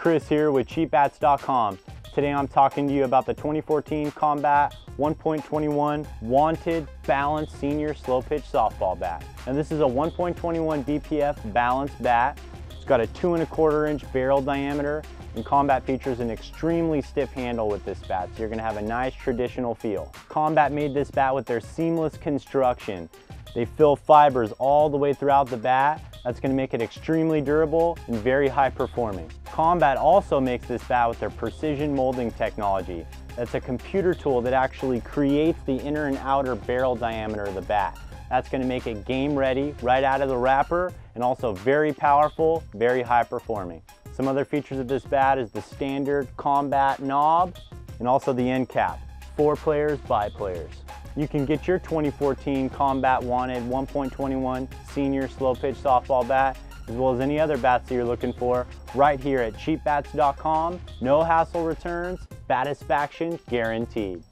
Chris here with CheapBats.com. Today I'm talking to you about the 2014 Combat 1.21 Wanted Balanced Senior Slow Pitch Softball Bat. And this is a 1.21 BPF balanced bat. It's got a 2¼ inch barrel diameter, and Combat features an extremely stiff handle with this bat, so you're going to have a nice traditional feel. Combat made this bat with their seamless construction. They fill fibers all the way throughout the bat. That's going to make it extremely durable and very high performing. Combat also makes this bat with their precision molding technology. That's a computer tool that actually creates the inner and outer barrel diameter of the bat. That's going to make it game ready right out of the wrapper, and also very powerful, very high performing. Some other features of this bat is the standard Combat knob and also the end cap. 4 players by players. You can get your 2014 Combat Wanted 1.21 Senior Slow Pitch Softball Bat, as well as any other bats that you're looking for, right here at CheapBats.com. No hassle returns, satisfaction guaranteed.